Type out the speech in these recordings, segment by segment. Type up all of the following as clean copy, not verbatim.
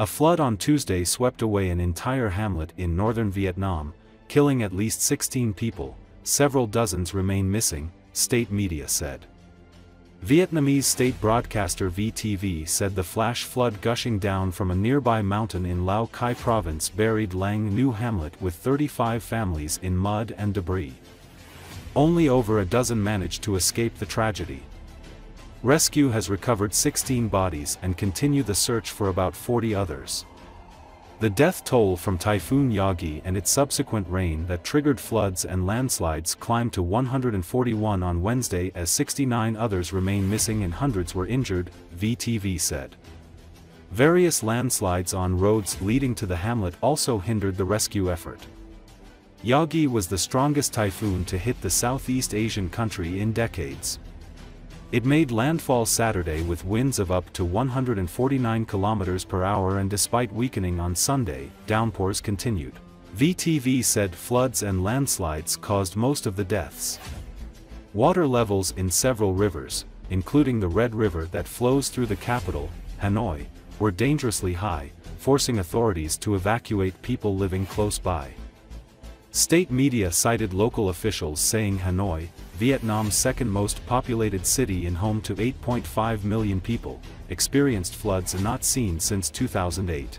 A flood on Tuesday swept away an entire hamlet in northern Vietnam, killing at least 16 people, several dozens remain missing, state media said. Vietnamese state broadcaster VTV said the flash flood gushing down from a nearby mountain in Lao Cai province buried Lang Nu hamlet with 35 families in mud and debris. Only over a dozen managed to escape the tragedy. Rescue has recovered 16 bodies and continue the search for about 40 others. The death toll from Typhoon Yagi and its subsequent rain that triggered floods and landslides climbed to 141 on Wednesday as 69 others remain missing and hundreds were injured, VTV said. Various landslides on roads leading to the hamlet also hindered the rescue effort. Yagi was the strongest typhoon to hit the Southeast Asian country in decades. It made landfall Saturday with winds of up to 149 kilometers per hour, and despite weakening on Sunday, downpours continued. VTV said floods and landslides caused most of the deaths. Water levels in several rivers, including the Red River that flows through the capital, Hanoi, were dangerously high, forcing authorities to evacuate people living close by. State media cited local officials saying Hanoi, Vietnam's second most populated city and home to 8.5 million people, experienced floods not seen since 2008.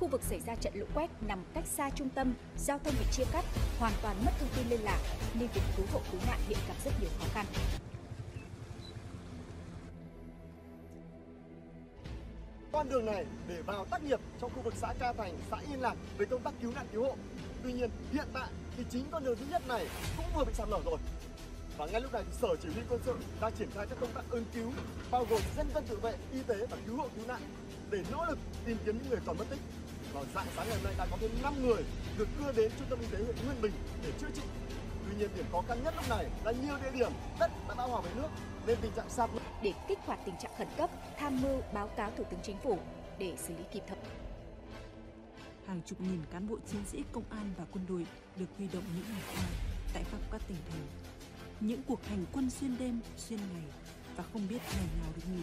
Khu vực xảy ra trận lũ quét nằm cách xa trung tâm, giao thông bị chia cắt, hoàn toàn mất thông tin liên lạc, nên việc cứu hộ cứu nạn hiện gặp rất nhiều khó khăn. Con đường này để vào tác nghiệp trong khu vực xã Ca Thành, xã Yên Lạc với công tác cứu nạn cứu hộ. Tuy nhiên hiện tại thì chính con đường thứ nhất này cũng vừa bị sạt lở rồi. Và ngay lúc này thì Sở Chỉ huy Quân sự đang triển khai các công tác ứng cứu, bao gồm dân quân tự vệ, y tế và cứu hộ cứu nạn, để nỗ lực tìm kiếm những người còn mất tích. Vào dạng sáng ngày hôm nay đã có thêm 5 người được đưa đến trung tâm y tế huyện Nguyên Bình để chữa trị. Tuy nhiên điểm khó khăn nhất lúc này là nhiều địa điểm đất đã bão hòa với nước nên tình trạng sạt lở. Để kích hoạt tình trạng khẩn cấp, tham mưu báo cáo Thủ tướng Chính phủ để xử lý kịp thời. Hàng chục nghìn cán bộ chiến sĩ công an và quân đội được huy động những ngày qua tại khắp các tỉnh thành. Những cuộc hành quân xuyên đêm, xuyên ngày và không biết ngày nào được nghỉ.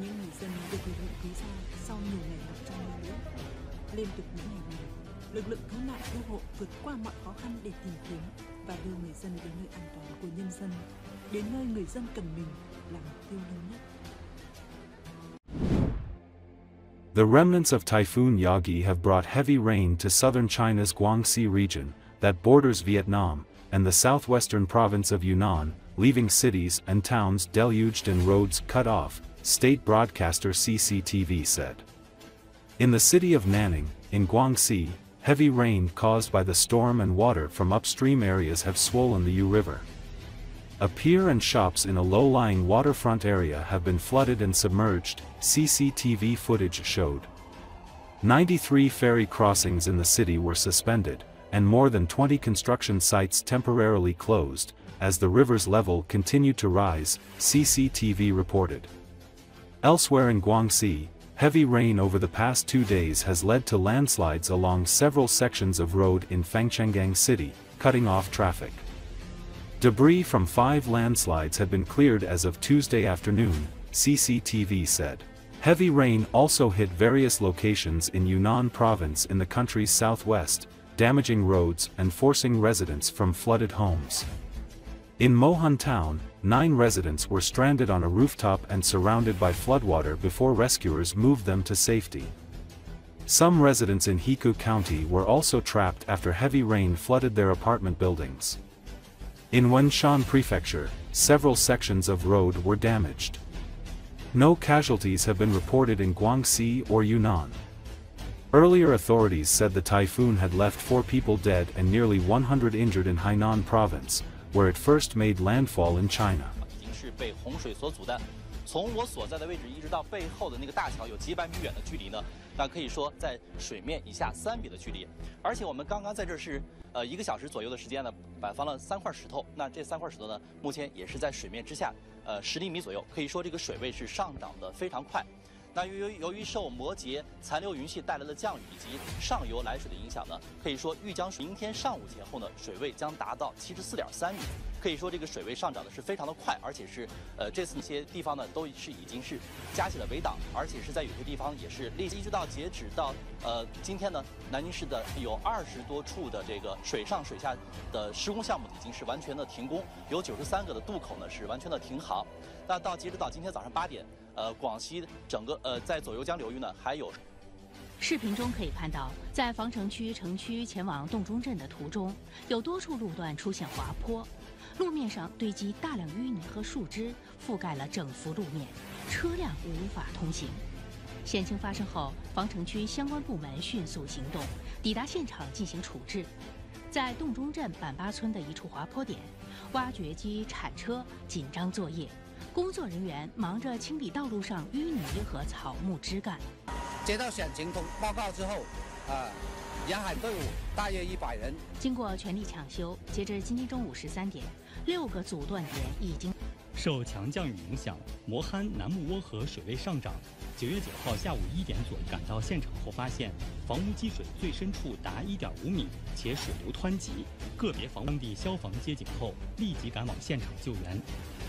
Những người dân được lực lượng cứu ra sau nhiều ngày nằm trong mưa lũ. Liên tục những ngày này, lực lượng cứu nạn cứu hộ vượt qua mọi khó khăn để tìm kiếm và đưa người dân đến nơi an toàn của nhân dân, đến nơi người dân cần mình là mục tiêu lớn nhất. The remnants of Typhoon Yagi have brought heavy rain to southern China's Guangxi region, that borders Vietnam, and the southwestern province of Yunnan, leaving cities and towns deluged and roads cut off, state broadcaster CCTV said. In the city of Nanning, in Guangxi, heavy rain caused by the storm and water from upstream areas have swollen the Yu River. A pier and shops in a low-lying waterfront area have been flooded and submerged, CCTV footage showed. 93 ferry crossings in the city were suspended, and more than 20 construction sites temporarily closed, as the river's level continued to rise, CCTV reported. Elsewhere in Guangxi, heavy rain over the past 2 days has led to landslides along several sections of road in Fangchengang city, cutting off traffic. Debris from 5 landslides had been cleared as of Tuesday afternoon, CCTV said. Heavy rain also hit various locations in Yunnan province in the country's southwest, damaging roads and forcing residents from flooded homes. In Mohan town, 9 residents were stranded on a rooftop and surrounded by floodwater before rescuers moved them to safety. Some residents in Hekou County were also trapped after heavy rain flooded their apartment buildings. In Wenshan Prefecture, several sections of road were damaged. No casualties have been reported in Guangxi or Yunnan. Earlier authorities said the typhoon had left 4 people dead and nearly 100 injured in Hainan Province, where it first made landfall in China. 那可以说在水面以下3米的距离。而且我们刚刚在这是1个小时左右的时间呢，摆放了3块石头。那这3块石头呢，目前也是在水面之下10厘米左右。可以说这个水位是上涨的非常快。 那由于受摩羯残留云系带来的降雨以及上游来水的影响呢，可以说豫江明天上午前后呢，水位将达到74.3米。可以说这个水位上涨的是非常的快，而且是这次一些地方呢都是已经是加起了围挡，而且是在有些地方也是一直到截止到今天呢，南京市的有20多处的这个水上水下的施工项目已经是完全的停工，有93个的渡口呢是完全的停航。那到截止到今天早上8点。 广西整个在左右江流域呢，还有。视频中可以看到，在防城区城区前往洞中镇的途中，有多处路段出现滑坡，路面上堆积大量淤泥和树枝，覆盖了整幅路面，车辆无法通行。险情发生后，防城区相关部门迅速行动，抵达现场进行处置。在洞中镇板巴村的一处滑坡点，挖掘机、铲车紧张作业。 工作人员忙着清理道路上淤泥和草木枝干。接到险情报告之后，沿海队伍大约100人。经过全力抢修，截至今天中午13点，6个阻断点已经。受强降雨影响，摩憨南木窝河水位上涨。9月9号下午1点左右赶到现场后，发现房屋积水最深处达1.5米，且水流湍急。个别房屋当地消防接警后，立即赶往现场救援。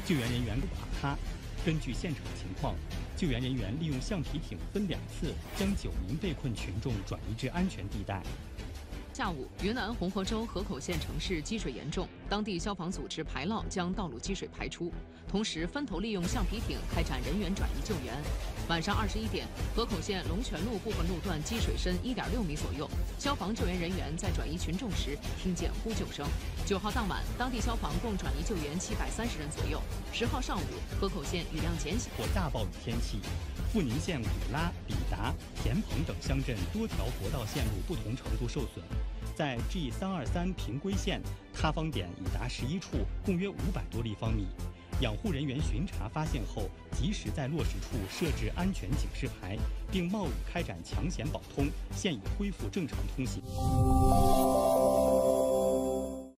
救援人员瓦哈，根据现场情况，救援人员利用橡皮艇分2次将9名被困群众转移至安全地带。下午，云南红河州河口县城市积水严重，当地消防组织排涝将道路积水排出，同时分头利用橡皮艇开展人员转移救援。晚上21点，河口县龙泉路部分路段积水深1.6米左右，消防救援人员在转移群众时听见呼救声。 9号当晚，当地消防共转移救援730人左右。10号上午，河口县雨量减小。或大暴雨天气，富宁县古拉、比达、田鹏等乡镇多条国道线路不同程度受损。在 G323平归县，塌方点已达11处，共约500多立方米。养护人员巡查发现后，及时在落石处设置安全警示牌，并冒雨开展抢险保通，现已恢复正常通行。